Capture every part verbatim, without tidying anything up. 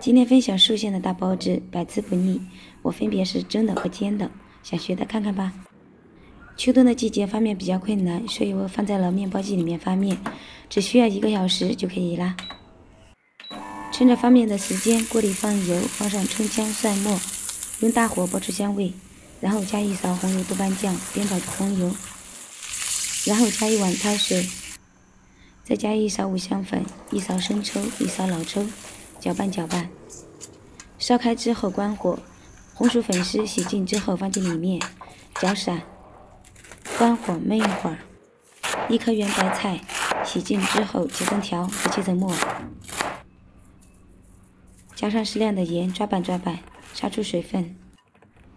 今天分享寿馅的大包子，百吃不腻。我分别是蒸的和煎的，想学的看看吧。秋冬的季节发面比较困难，所以我放在了面包机里面发面，只需要一个小时就可以啦。趁着发面的时间，锅里放油，放上葱姜蒜末，用大火爆出香味，然后加一勺红油豆瓣酱，煸炒红油，然后加一碗开水，再加一勺五香粉，一勺生抽，一勺老抽。 搅拌搅拌，烧开之后关火，红薯粉丝洗净之后放进里面，搅散，关火焖一会儿。一颗圆白菜洗净之后切成条，不切成末，加上适量的盐，抓拌抓拌，杀出水分。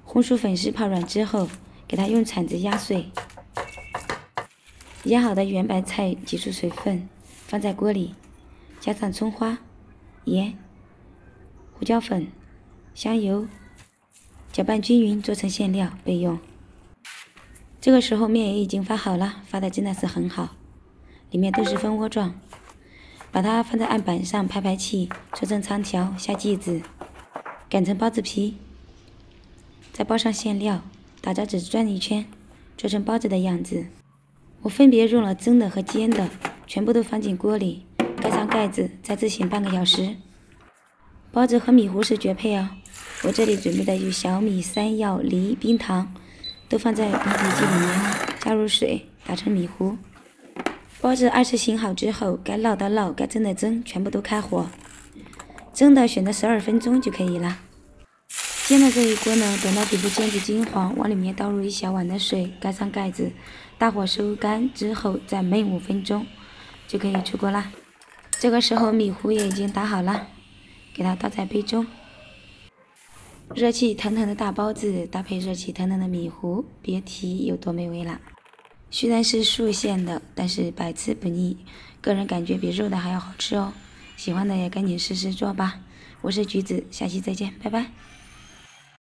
红薯粉丝泡软之后，给它用铲子压碎。压好的圆白菜挤出水分，放在锅里，加上葱花。 盐、胡椒粉、香油，搅拌均匀，做成馅料备用。这个时候面也已经发好了，发的真的是很好，里面都是蜂窝状。把它放在案板上拍拍气，搓成长条，下剂子，擀成包子皮，再包上馅料，打着纸转一圈，做成包子的样子。我分别用了蒸的和煎的，全部都放进锅里。 盖上盖子，再自醒半个小时。包子和米糊是绝配哦！我这里准备的有小米、山药、梨、冰糖，都放在平底机里面，加入水打成米糊。包子二次醒好之后，该烙的烙，该蒸的蒸，全部都开火。蒸的选择十二分钟就可以了。煎的这一锅呢，等到底部煎至金黄，往里面倒入一小碗的水，盖上盖子，大火收干之后再焖五分钟，就可以出锅啦。 这个时候米糊也已经打好了，给它倒在杯中。热气腾腾的大包子搭配热气腾腾的米糊，别提有多美味了。虽然是素馅的，但是百吃不腻，个人感觉比肉的还要好吃哦。喜欢的也赶紧试试做吧。我是橘子，下期再见，拜拜。